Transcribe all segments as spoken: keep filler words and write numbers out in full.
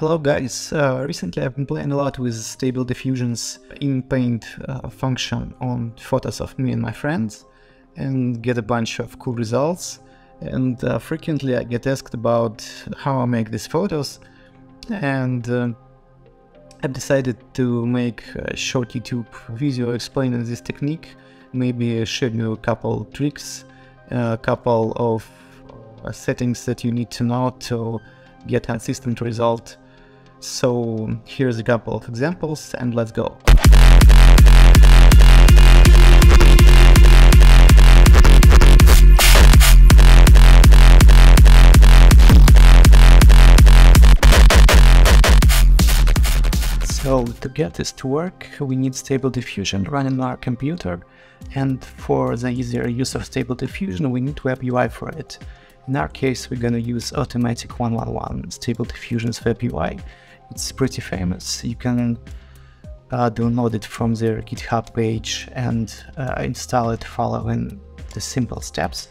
Hello guys, uh, recently I've been playing a lot with Stable Diffusion's in-paint uh, function on photos of me and my friends and get a bunch of cool results, and uh, frequently I get asked about how I make these photos, and uh, I've decided to make a short YouTube video explaining this technique, maybe show you a couple tricks, a couple of settings that you need to know to get consistent result. So here's a couple of examples and let's go. So to get this to work, we need Stable Diffusion running on our computer, and for the easier use of Stable Diffusion we need web U I for it. In our case, we're gonna use Automatic one one one, Stable Diffusion's web U I. It's pretty famous. You can uh, download it from their GitHub page and uh, install it following the simple steps.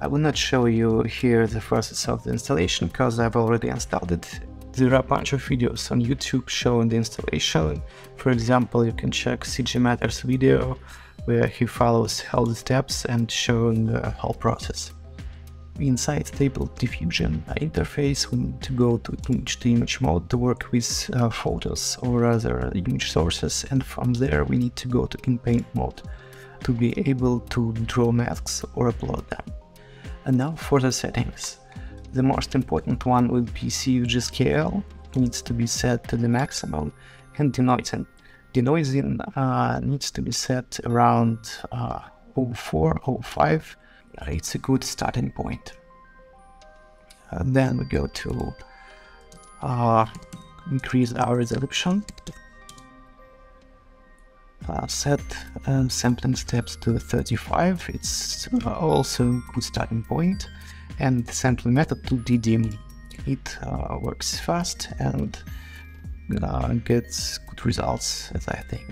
I will not show you here the process of the installation because I've already installed it. There are a bunch of videos on YouTube showing the installation. For example, you can check CGMatter's video where he follows all the steps and showing the whole process. Inside Stable Diffusion interface, we need to go to image-to-image mode to work with uh, photos or other image sources, and from there we need to go to in-paint mode to be able to draw masks or upload them. And now for the settings. The most important one will be C F G scale. It needs to be set to the maximum, and denoising. Denoising uh, needs to be set around uh, zero point four, zero point five. It's a good starting point. And then we go to uh, increase our resolution, uh, set um, sampling steps to thirty-five, it's also a good starting point, and the sampling method to D D I M. It uh, works fast and uh, gets good results, as I think.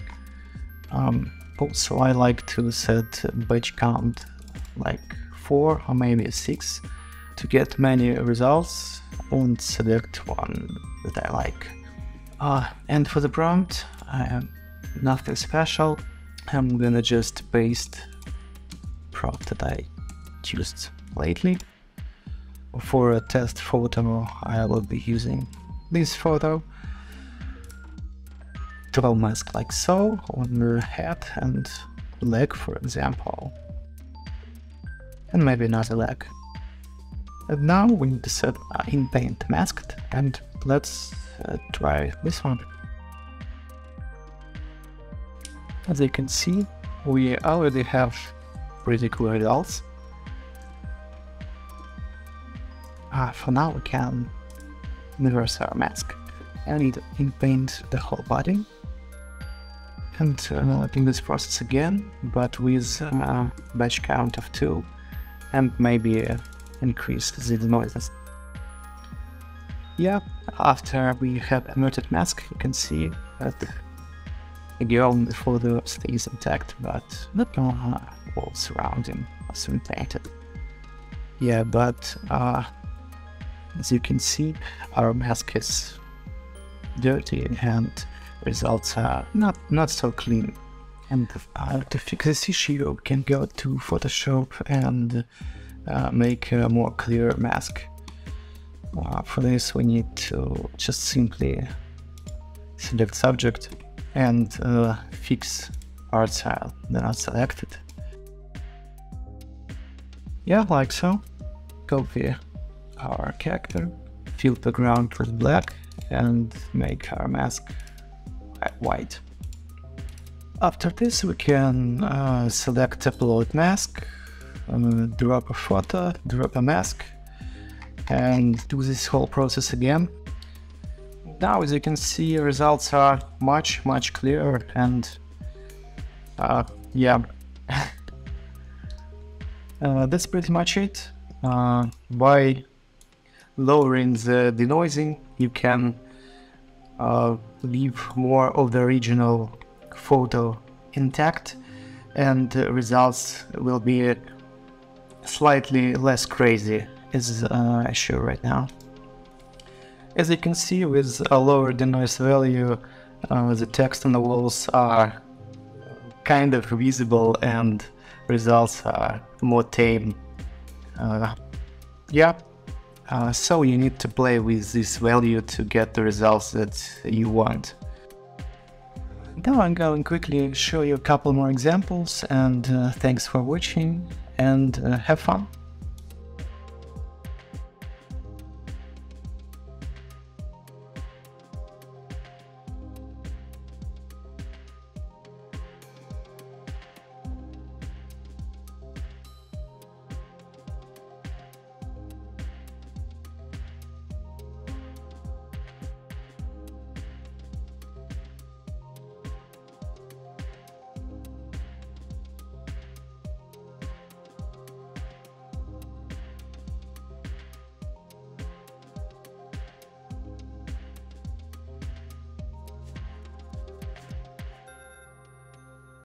Um, also, I like to set batch count like four or maybe six to get many results and select one that I like. Uh, and for the prompt, I am nothing special. I'm gonna just paste prompt that I used lately. For a test photo, I will be using this photo. Draw mask like so on her head and leg, for example. And maybe another leg. And now we need to set uh, in paint masked, and let's uh, try this one. As you can see, we already have pretty cool results. Uh, for now we can reverse our mask and in paint the whole body. And uh, in this process again, but with a uh, batch count of two. And maybe uh, increase the noises. Yeah, after we have inverted mask, you can see that the girl in the photo stays intact, but not uh, all surrounding was painted. Yeah, but uh, as you can see, our mask is dirty and results are not not so clean. And uh, to fix this issue, we can go to Photoshop and uh, make a more clear mask. Uh, for this, we need to just simply select subject and uh, fix our style that are selected. Yeah, like so. Copy our character, fill the ground with black, and make our mask white. After this, we can uh, select upload mask, uh, drop a photo, drop a mask, and do this whole process again. Now, as you can see, results are much, much clearer, and uh, yeah, uh, that's pretty much it. Uh, by lowering the denoising, you can uh, leave more of the original photo intact, and the results will be slightly less crazy, as uh, I show right now. As you can see, with a lower denoise value, uh, the text on the walls are kind of visible and results are more tame. Uh, yeah, uh, so you need to play with this value to get the results that you want. Now I'm going to quickly show you a couple more examples, and uh, thanks for watching, and uh, have fun!